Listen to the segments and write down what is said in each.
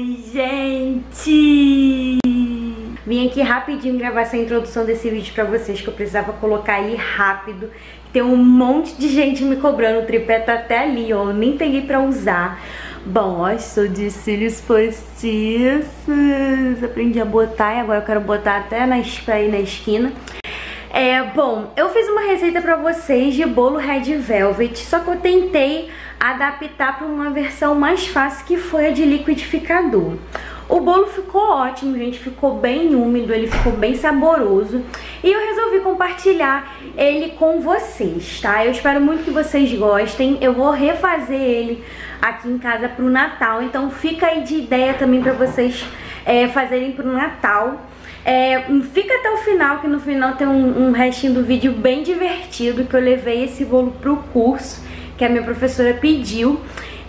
Oi, gente! Vim aqui rapidinho gravar essa introdução desse vídeo pra vocês, que eu precisava colocar aí rápido. Tem um monte de gente me cobrando, o tripé tá até ali, ó, eu nem peguei pra usar. Bom, ó, estou de cílios postiços, aprendi a botar e agora eu quero botar até aí na esquina. Bom, eu fiz uma receita pra vocês de bolo red velvet, só que eu tentei adaptar pra uma versão mais fácil, que foi a de liquidificador. O bolo ficou ótimo, gente, ficou bem úmido, ele ficou bem saboroso e eu resolvi compartilhar ele com vocês, tá? Eu espero muito que vocês gostem, eu vou refazer ele aqui em casa pro Natal, então fica aí de ideia também pra vocês fazerem pro Natal. Fica até o final, que no final tem um restinho do vídeo bem divertido, que eu levei esse bolo pro curso, que a minha professora pediu,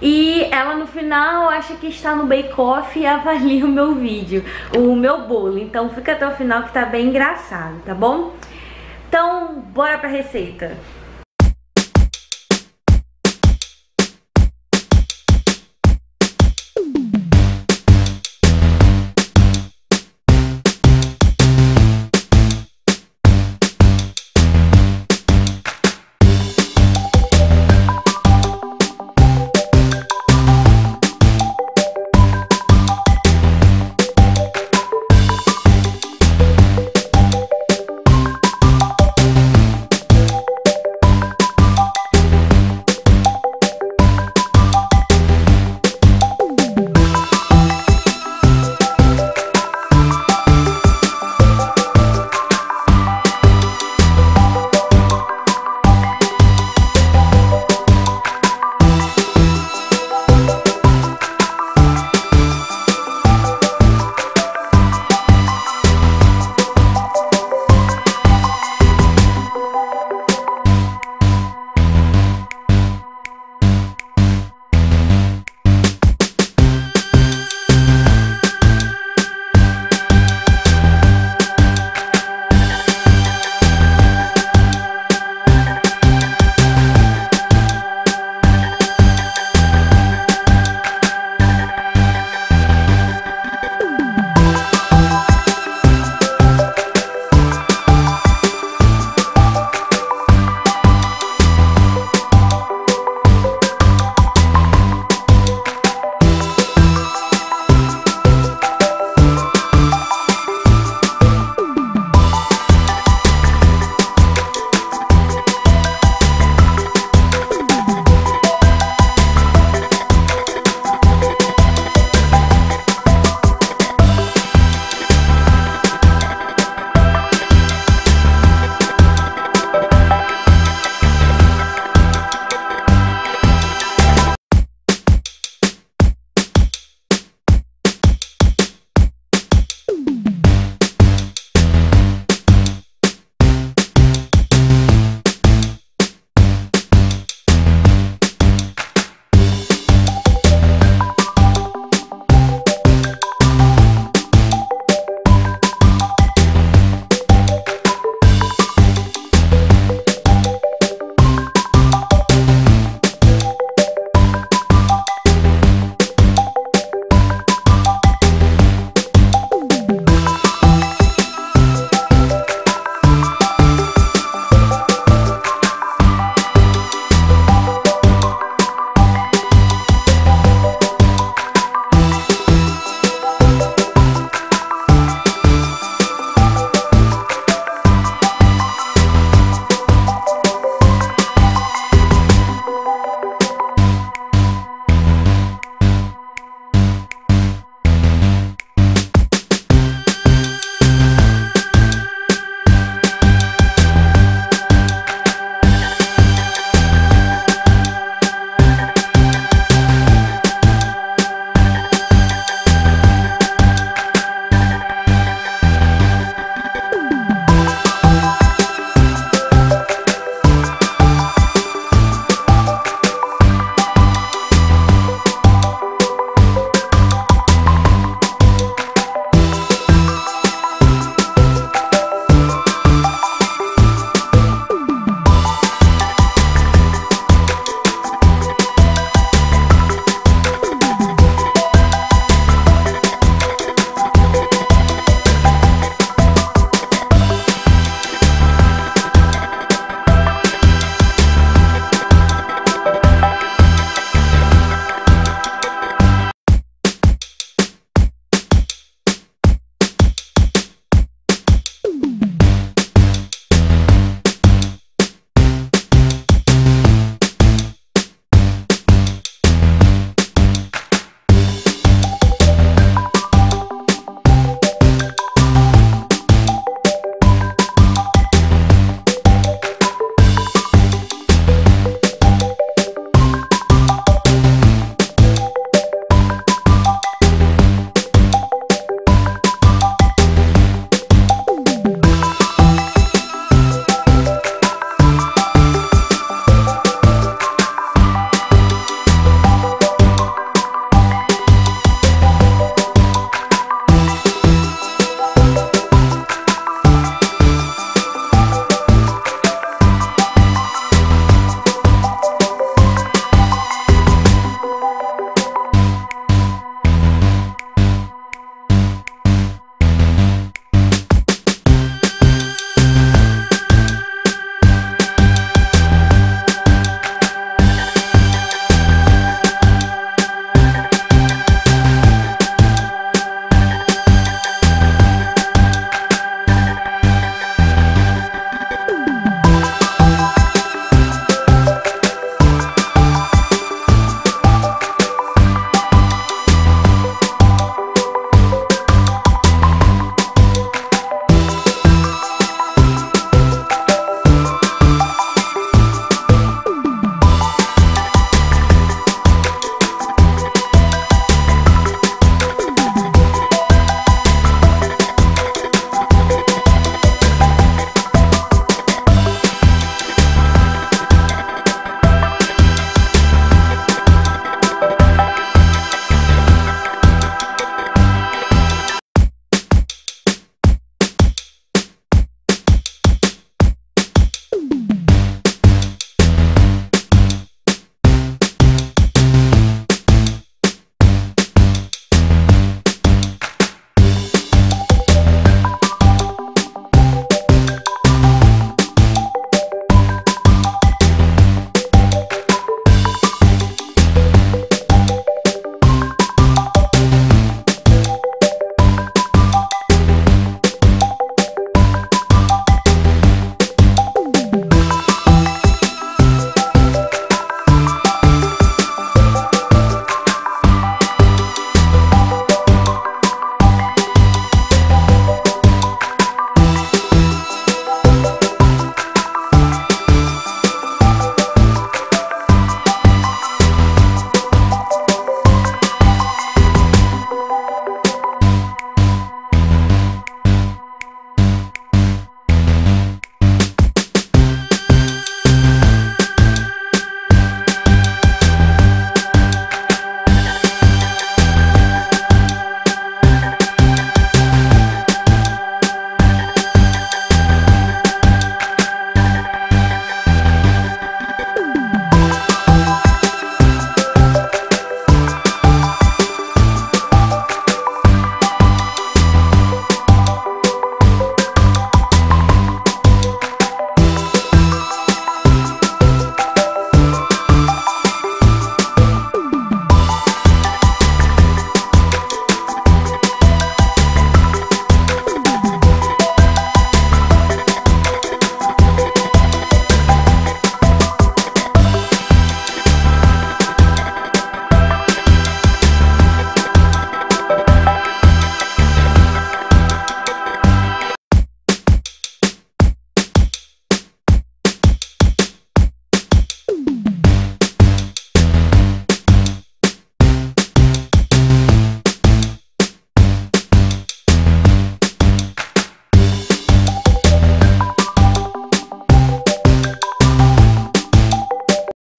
e ela no final acha que está no Bake Off e avalia o meu vídeo, o meu bolo. Então fica até o final que tá bem engraçado, tá bom? Então bora pra receita!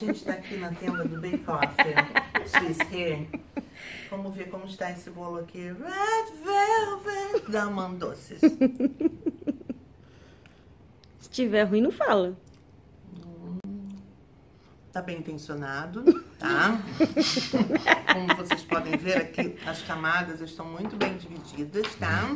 A gente está aqui na tenda do Bake Off, she's here. Vamos ver como está esse bolo aqui. Red Velvet da Amandoces. Se tiver ruim, não fala. Tá bem intencionado, tá? Como vocês podem ver aqui, as camadas estão muito bem divididas, tá?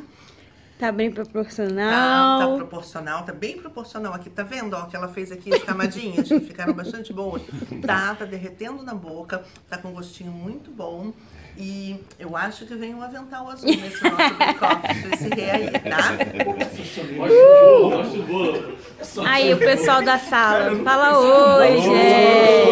Tá bem proporcional. Tá proporcional, tá bem proporcional aqui. Tá vendo, ó, que ela fez aqui as camadinhas que ficaram bastante boas. Tá derretendo na boca, tá com um gostinho muito bom. E eu acho que vem um avental azul nesse nosso bake-off, esse rei aí, tá? Aí o pessoal da sala, fala oi, gente.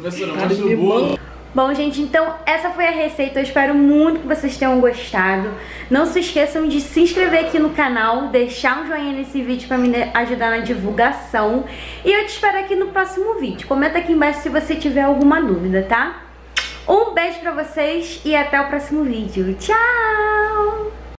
Professora, mostra o bolo. Bom, gente, então essa foi a receita. Eu espero muito que vocês tenham gostado. Não se esqueçam de se inscrever aqui no canal, deixar um joinha nesse vídeo pra me ajudar na divulgação. E eu te espero aqui no próximo vídeo. Comenta aqui embaixo se você tiver alguma dúvida, tá? Um beijo pra vocês e até o próximo vídeo. Tchau!